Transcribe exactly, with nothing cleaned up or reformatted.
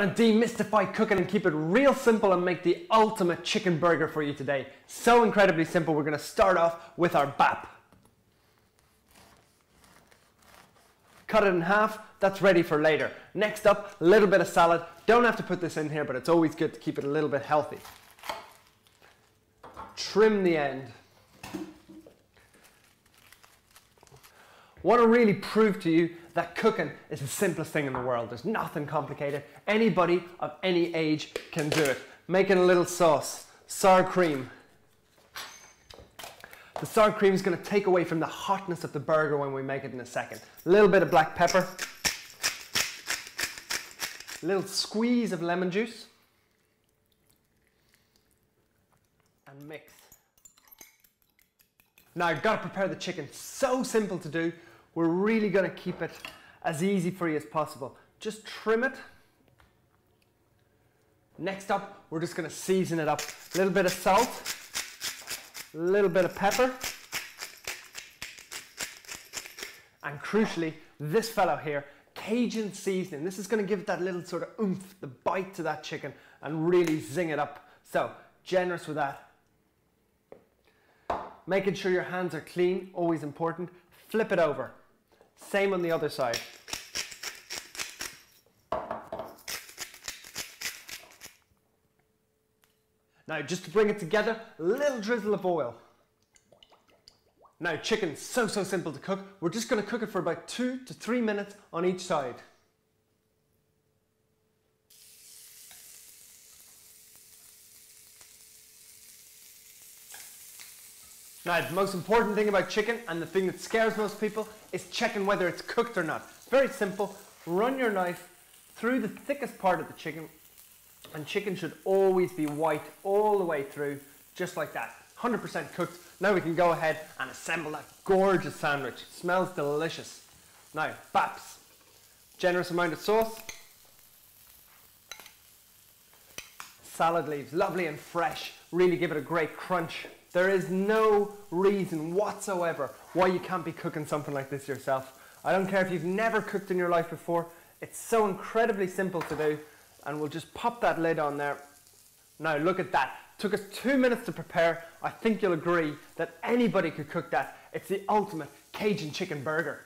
gonna demystify cooking and keep it real simple and make the ultimate chicken burger for you today. So incredibly simple, we're gonna start off with our bap. Cut it in half, that's ready for later. Next up, a little bit of salad. Don't have to put this in here, but it's always good to keep it a little bit healthy. Trim the end. Want to really prove to you that cooking is the simplest thing in the world. There's nothing complicated. Anybody of any age can do it. Making a little sauce, sour cream. The sour cream is going to take away from the hotness of the burger when we make it in a second. A little bit of black pepper. A little squeeze of lemon juice. And mix. Now you've got to prepare the chicken. So simple to do. We're really going to keep it as easy for you as possible. Just trim it. Next up, we're just going to season it up. A little bit of salt. A little bit of pepper, and crucially this fellow here, Cajun seasoning. This is going to give that little sort of oomph, the bite to that chicken, and really zing it up. So generous with that. Making sure your hands are clean, always important. Flip it over, same on the other side. Now, just to bring it together, a little drizzle of oil. Now, chicken's so, so simple to cook. We're just going to cook it for about two to three minutes on each side. Now, the most important thing about chicken, and the thing that scares most people, is checking whether it's cooked or not. Very simple. Run your knife through the thickest part of the chicken. And chicken should always be white all the way through, just like that. one hundred percent cooked. Now we can go ahead and assemble that gorgeous sandwich. It smells delicious. Now, baps. Generous amount of sauce. Salad leaves, lovely and fresh. Really give it a great crunch. There is no reason whatsoever why you can't be cooking something like this yourself. I don't care if you've never cooked in your life before. It's so incredibly simple to do. And we'll just pop that lid on there. Now look at that. Took us two minutes to prepare. I think you'll agree that anybody could cook that. It's the ultimate Cajun chicken burger.